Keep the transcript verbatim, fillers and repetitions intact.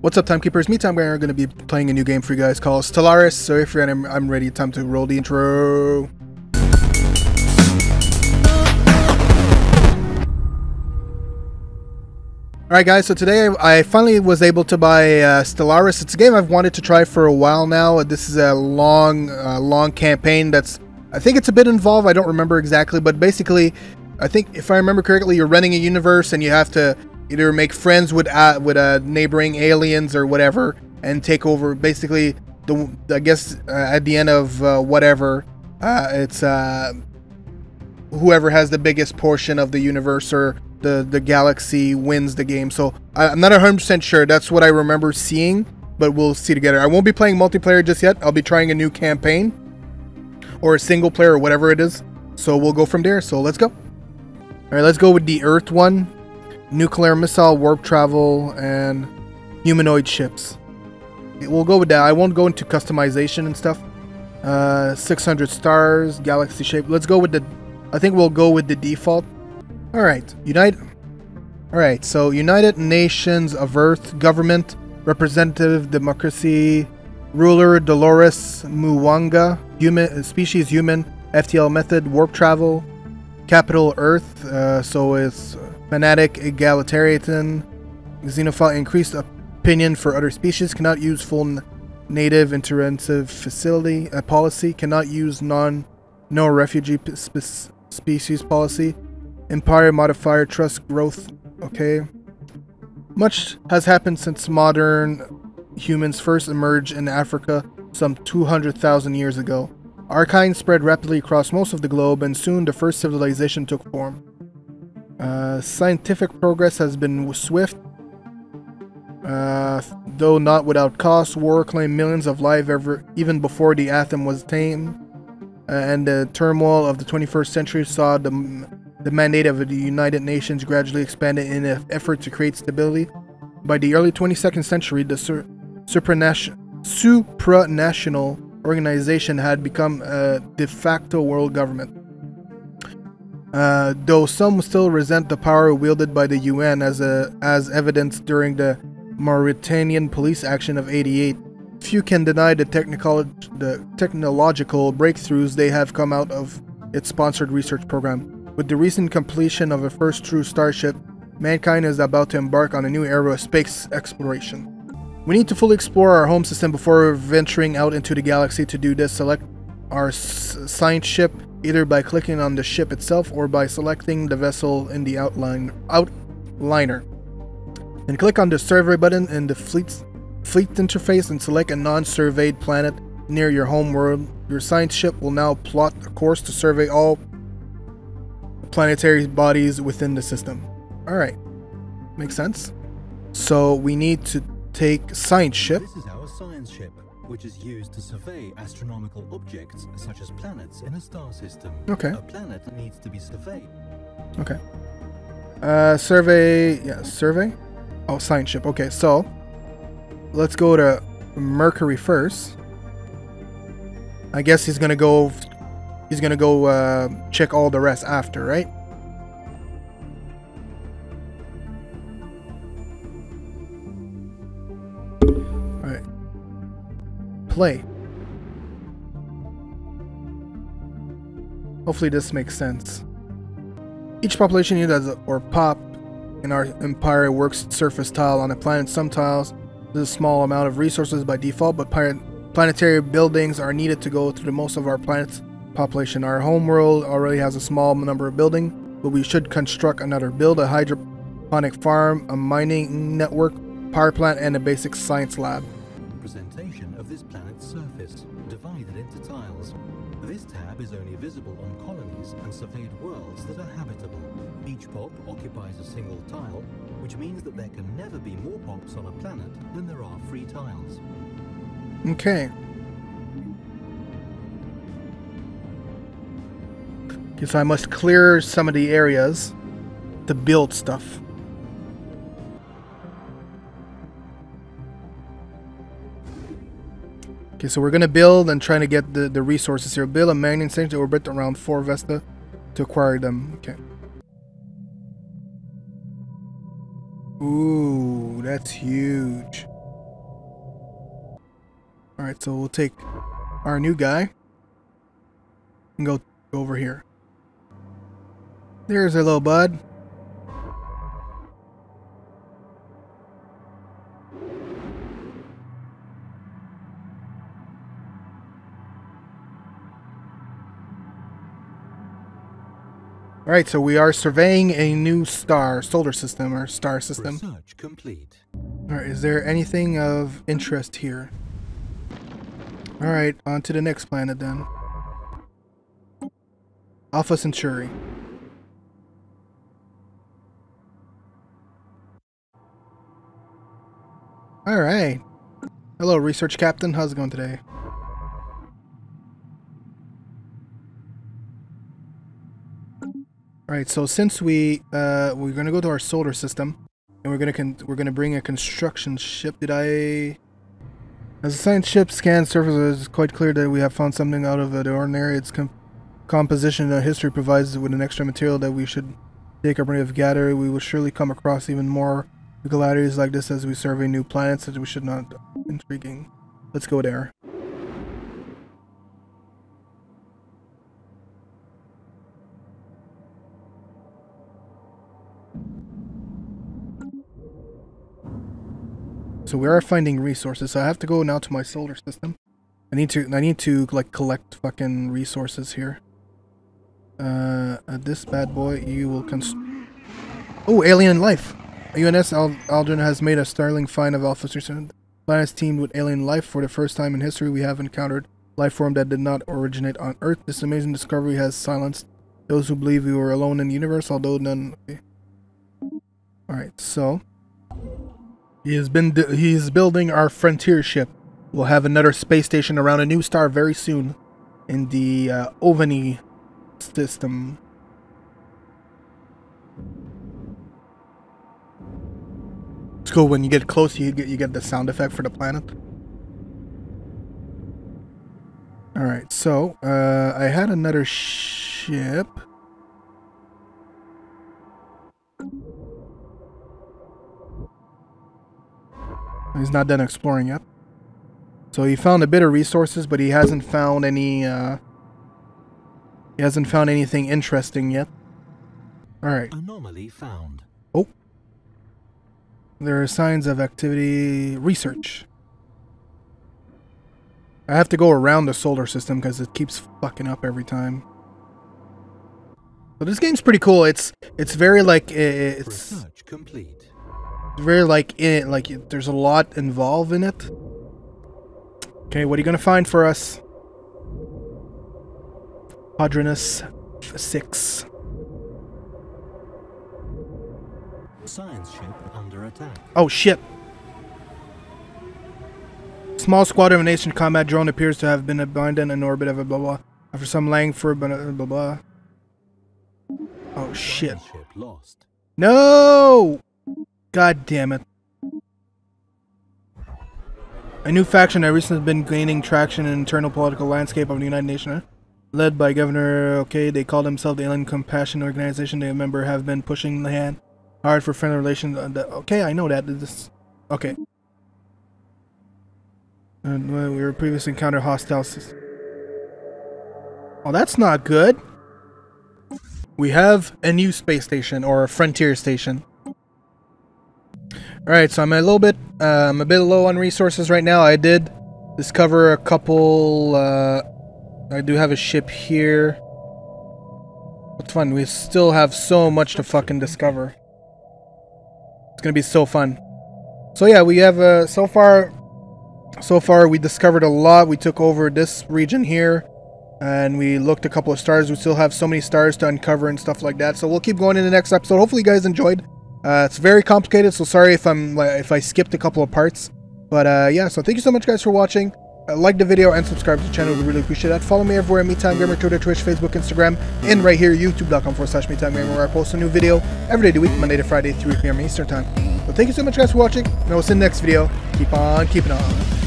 What's up, timekeepers? MeTimeGamer are going to be playing a new game for you guys called Stellaris. So if you're ready, I'm, I'm ready. Time to roll the intro. Alright guys, so today I finally was able to buy uh, Stellaris. It's a game I've wanted to try for a while now. This is a long, uh, long campaign that's, I think it's a bit involved. I don't remember exactly, but basically, I think if I remember correctly, you're running a universe and you have to either make friends with uh, with uh, neighboring aliens or whatever and take over. Basically, the I guess uh, at the end of uh, whatever, uh, it's uh, whoever has the biggest portion of the universe or the the galaxy wins the game. So I, I'm not one hundred percent sure. That's what I remember seeing, but we'll see together. I won't be playing multiplayer just yet. I'll be trying a new campaign or a single player or whatever it is. So we'll go from there. So let's go. All right, let's go with the Earth one. Nuclear missile, warp travel, and humanoid ships. We'll go with that. I won't go into customization and stuff. Uh, six hundred stars, galaxy shape. Let's go with the... I think we'll go with the default. Alright, United... Alright, so United Nations of Earth, Government, Representative Democracy, Ruler, Dolores Mwanga, human, Species Human, F T L Method, Warp Travel, Capital Earth, uh, so it's... Fanatic, egalitarian, xenophile, increased opinion for other species, cannot use full native intensive facility uh, policy, cannot use non no refugee spe species policy, empire modifier, trust growth. Okay, much has happened since modern humans first emerged in Africa some two hundred thousand years ago. Our kind spread rapidly across most of the globe, and soon the first civilization took form. Uh, scientific progress has been swift, uh, though not without cost. War claimed millions of lives ever, even before the atom was tamed, uh, and the turmoil of the twenty-first century saw the, the mandate of the United Nations gradually expanded in an effort to create stability. By the early twenty-second century, the sur supranational, supranational organization had become a de facto world government. Uh, though some still resent the power wielded by the U N, as a as evidenced during the Mauritanian police action of eighty-eight, few can deny the technical the technological breakthroughs they have come out of its sponsored research program. With the recent completion of a first true starship, mankind is about to embark on a new era of space exploration. We need to fully explore our home system before venturing out into the galaxy. To do this, select our science ship, either by clicking on the ship itself or by selecting the vessel in the outline outliner. Then click on the survey button in the fleet fleet interface and select a non-surveyed planet near your home world. Your science ship will now plot a course to survey all planetary bodies within the system. All right, makes sense. So we need to take science ship. This is our science ship, which is used to survey astronomical objects such as planets in a star system. Okay. A planet needs to be surveyed. Okay. Uh, survey, yeah, survey. Oh, science ship. Okay, so let's go to Mercury first. I guess he's gonna go. He's gonna go uh, check all the rest after, right? Play. Hopefully this makes sense. Each population unit has a, or pop in our empire works surface tile on a planet. Some tiles there's a small amount of resources by default, but planet, planetary buildings are needed to go through the most of our planet's population. Our homeworld already has a small number of buildings, but we should construct another. Build a hydroponic farm, a mining network, power plant, and a basic science lab. Presentation of this planet's surface divided into tiles. This tab is only visible on colonies and surveyed worlds that are habitable. Each pop occupies a single tile, which means that there can never be more pops on a planet than there are free tiles. Okay. Okay, so I must clear some of the areas to build stuff. Okay, so we're going to build and trying to get the, the resources here. Build a mining station to orbit around four Vesta to acquire them. Okay. Ooh, that's huge. Alright, so we'll take our new guy and go over here. There's our little bud. Alright, so we are surveying a new star, solar system, or star system. Research complete. Alright, is there anything of interest here? Alright, on to the next planet then. Alpha Centauri. Alright. Hello, Research Captain. How's it going today? All right, so since we uh, we're gonna go to our solar system, and we're gonna con we're gonna bring a construction ship. Did I? As the science ship scans surface, it is quite clear that we have found something out of the ordinary. Its com composition and history provides it with an extra material that we should take our brain of gather. We will surely come across even more irregularities like this as we survey new planets that we should not. Intriguing. Let's go there. So we are finding resources. So I have to go now to my solar system. I need to, I need to like collect fucking resources here. Uh, uh this bad boy, you will const. Oh, alien life! U N S Aldrin has made a startling find of Alpha Centauri. Planets teamed with alien life for the first time in history. We have encountered life form that did not originate on Earth. This amazing discovery has silenced those who believe we were alone in the universe, although none. All right, so. He has been he is building our frontier ship. We'll have another space station around a new star very soon in the uh, Ovani system. It's cool when you get close you get you get the sound effect for the planet. All right, so uh, I had another ship. He's not done exploring yet. So he found a bit of resources, but he hasn't found any, uh... He hasn't found anything interesting yet. Alright. Anomaly found. Oh. There are signs of activity... Research. I have to go around the solar system because it keeps fucking up every time. But this game's pretty cool. It's, it's very, like, it's... Research complete. Very like in it, like it, there's a lot involved in it. Okay, what are you gonna find for us? Quadrinous Six. Science ship under attack. Oh shit! Small squadron of nation combat drone appears to have been abandoned in orbit of a blah blah. After some Langford blah blah blah. Oh shit! Ship lost. No! God damn it. A new faction that recently has been gaining traction in the internal political landscape of the United Nations, led by Governor, okay, they call themselves the Alien Compassion Organization. They remember have been pushing the hand hard for friendly relations. Okay, I know that. This, okay. And we were previously encountered hostile systems. Oh, that's not good. We have a new space station or a frontier station. Alright, so I'm a little bit, uh, I'm a bit low on resources right now. I did discover a couple, uh, I do have a ship here. What's fun, we still have so much to fucking discover. It's gonna be so fun. So yeah, we have, uh, so far, so far we discovered a lot. We took over this region here, and we looked a couple of stars. We still have so many stars to uncover and stuff like that. So we'll keep going in the next episode. Hopefully you guys enjoyed. Uh, it's very complicated, so sorry if I'm like, if I skipped a couple of parts. But uh, yeah, so thank you so much, guys, for watching. Uh, like the video and subscribe to the channel. We really appreciate that. Follow me everywhere: MeTimeGamer, Twitter, Twitch, Facebook, Instagram, and right here, YouTube dot com forward slash MeTimeGamer, where I post a new video every day of the week, Monday to Friday, three P M Eastern Time. So thank you so much, guys, for watching, and I will see you in the next video. Keep on keeping on.